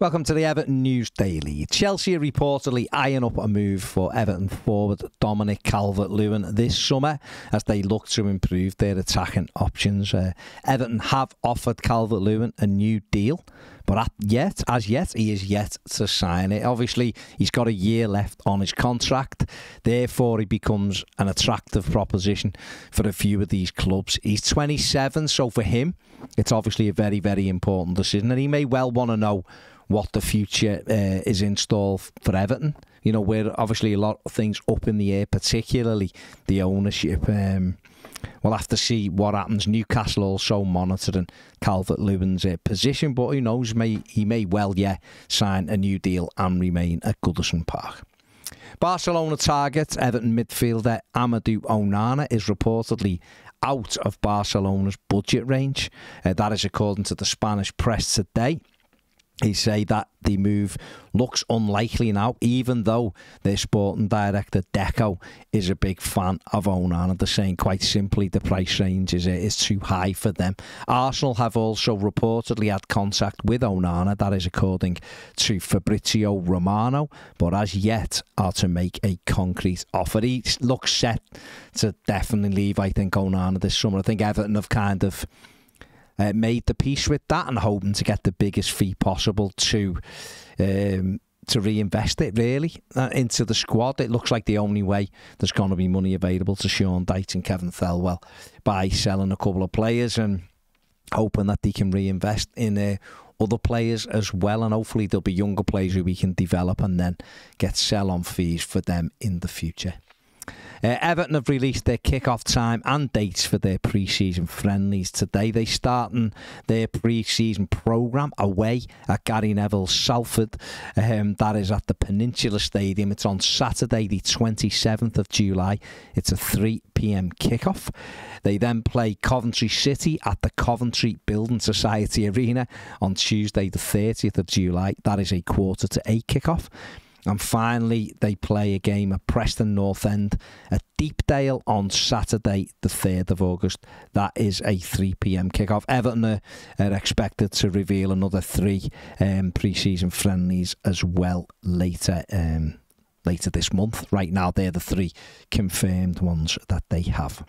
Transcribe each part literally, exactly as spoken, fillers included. Welcome to the Everton News Daily. Chelsea are reportedly eyeing up a move for Everton forward Dominic Calvert-Lewin this summer as they look to improve their attacking options. Uh, Everton have offered Calvert-Lewin a new deal, but at yet, as yet, he is yet to sign it. Obviously, he's got a year left on his contract. Therefore, he becomes an attractive proposition for a few of these clubs. He's twenty-seven, so for him, it's obviously a very, very important decision. And he may well want to know what the future uh, is in store for Everton. You know, we're obviously a lot of things up in the air, particularly the ownership. Um, we'll have to see what happens. Newcastle also monitoring Calvert-Lewin's uh, position, but who knows, may, he may well, yeah, sign a new deal and remain at Goodison Park. Barcelona target Everton midfielder Amadou Onana is reportedly out of Barcelona's budget range. Uh, that is according to the Spanish press today. They say that the move looks unlikely now, even though their sporting director, Deco, is a big fan of Onana. They're saying quite simply the price range is, is too high for them. Arsenal have also reportedly had contact with Onana, that is according to Fabrizio Romano, but as yet are to make a concrete offer. He looks set to definitely leave, I think, Onana this summer. I think Everton have kind of Uh, made the peace with that and hoping to get the biggest fee possible to um, to reinvest it, really, uh, into the squad. It looks like the only way there's going to be money available to Sean Dyche and Kevin Thelwell by selling a couple of players and hoping that they can reinvest in uh, other players as well. And hopefully there'll be younger players who we can develop and then get sell-on fees for them in the future. Uh, Everton have released their kick-off time and dates for their pre-season friendlies today. They're starting their pre-season programme away at Gary Neville Salford. Um, that is at the Peninsula Stadium. It's on Saturday the twenty-seventh of July. It's a three p m kick-off. They then play Coventry City at the Coventry Building Society Arena on Tuesday the thirtieth of July. That is a quarter to eight kick-off. And finally, they play a game at Preston North End at Deepdale on Saturday, the third of August. That is a three p m kickoff. Everton are, are expected to reveal another three um, pre-season friendlies as well later um, later this month. Right now, they're the three confirmed ones that they have.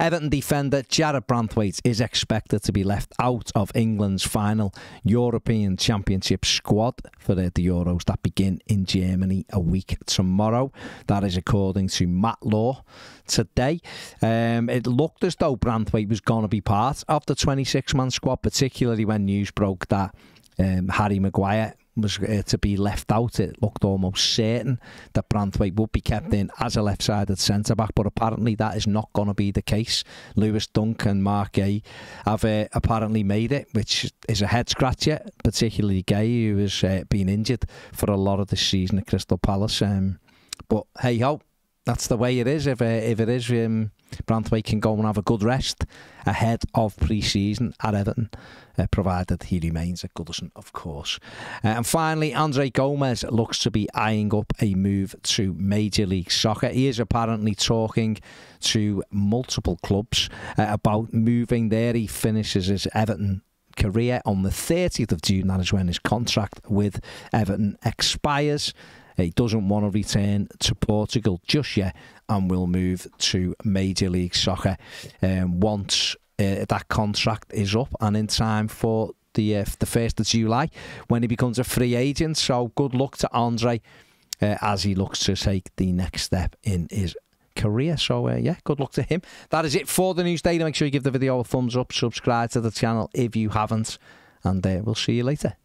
Everton defender Jared Branthwaite is expected to be left out of England's final European Championship squad for the Euros that begin in Germany a week tomorrow. That is according to Matt Law today. Um, it looked as though Branthwaite was going to be part of the twenty-six man squad, particularly when news broke that um, Harry Maguire was uh, to be left out. It looked almost certain that Branthwaite would be kept in as a left-sided centre-back, but apparently that is not going to be the case. Lewis Dunk and Mark Gay have uh, apparently made it, which is a head-scratcher, particularly Gay, who has uh, been injured for a lot of this season at Crystal Palace. Um, but hey-ho, that's the way it is. If, uh, if it is, um, Branthwaite can go and have a good rest ahead of pre-season at Everton, uh, provided he remains at Goodison, of course. Uh, and finally, Andre Gomez looks to be eyeing up a move to Major League Soccer. He is apparently talking to multiple clubs uh, about moving there. He finishes his Everton career on the thirtieth of June. That is when his contract with Everton expires. He doesn't want to return to Portugal just yet and will move to Major League Soccer um, once uh, that contract is up and in time for the, uh, the first of July when he becomes a free agent. So good luck to Andre uh, as he looks to take the next step in his career. So uh, yeah, good luck to him. That is it for the News Daily. Make sure you give the video a thumbs up, subscribe to the channel if you haven't, and uh, we'll see you later.